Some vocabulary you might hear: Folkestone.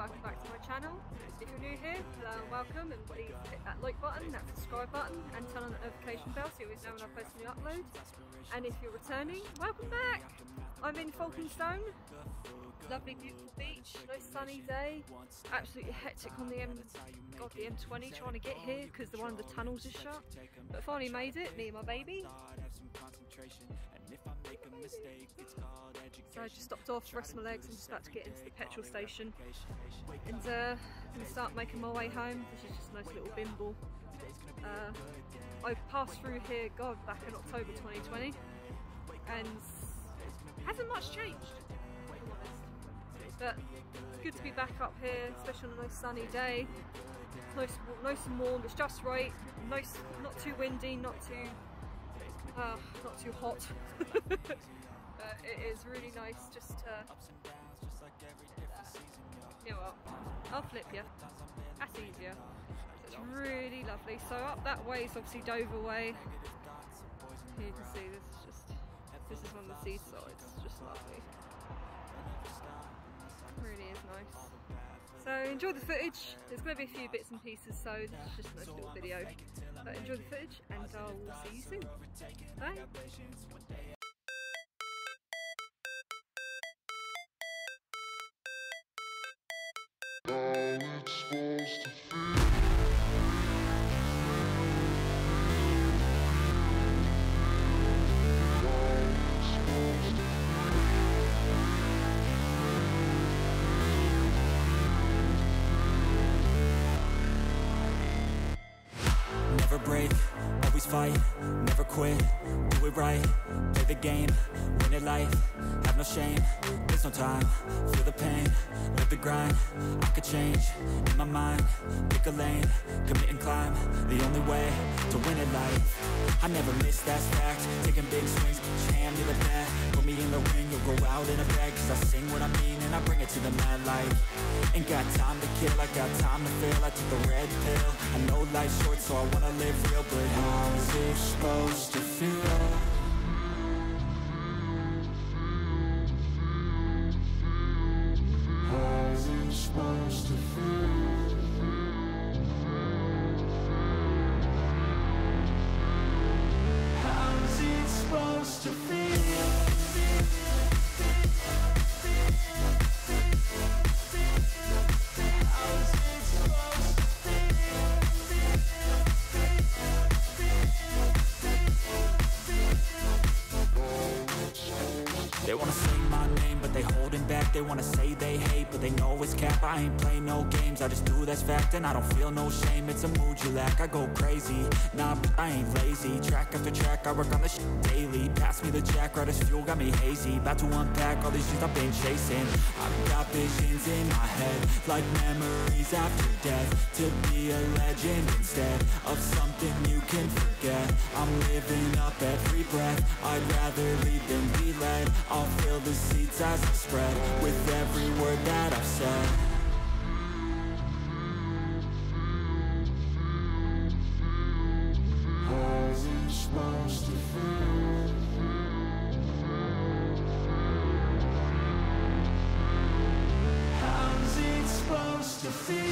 Welcome back to my channel. If you're new here, welcome, and please hit that like button, that subscribe button, and turn on the notification bell so you always know when I post a new upload. And if you're returning, welcome back! I'm in Folkestone. Lovely, beautiful beach, nice sunny day. Absolutely hectic on the M20 trying to get here because the one of the tunnels is shut. But finally made it, me and my baby. So I just stopped off, rest my legs, I'm just about to get into the petrol station and gonna start making my way home. This is just a nice little bimble. I passed through here, God, back in October 2020, and hasn't much changed, if I'm honest. But it's good to be back up here, especially on a nice sunny day. It's nice and warm, it's just right, nice, not too windy, not too hot. But it is really nice just to yeah, well, I'll flip you. That's easier. It's really lovely. So up that way is obviously Dover Way. Here you can see this is on the seaside. It's just lovely. It really is nice. So enjoy the footage. There's going to be a few bits and pieces, so this is just a nice little video. But enjoy the footage, and I'll see you soon. Bye. Never break, always fight, never quit, do it right, play the game, win it life, have no shame, there's no time, feel the pain, live the grind, I could change, in my mind, pick a lane, commit and climb, the only way to win it life, I never miss that fact, taking big swings, jam to the bat, put me in the ring, you'll go out in a bag, cause I sing what I mean and I bring it to the mad light. Ain't got time to kill, I got time to feel. I took the red pill, I know life's short, so I wanna live real. But how is it supposed to feel? They wanna say my name, but they holding back. They wanna say they hate, but they know it's cap. I ain't play no games, I just do that's fact. And I don't feel no shame, it's a mood you lack. I go crazy, nah, but I ain't lazy. Track after track, I work on this shit daily. Pass me the jack, right as fuel, got me hazy. About to unpack all these shit I've been chasing. I've got visions in my head, like memories after death. To be a legend instead of something you can forget. I'm living up every breath, I'd rather lead than be led. I'll fill the seats as I spread with every word that I've said. How's it supposed to feel? How's it supposed to feel?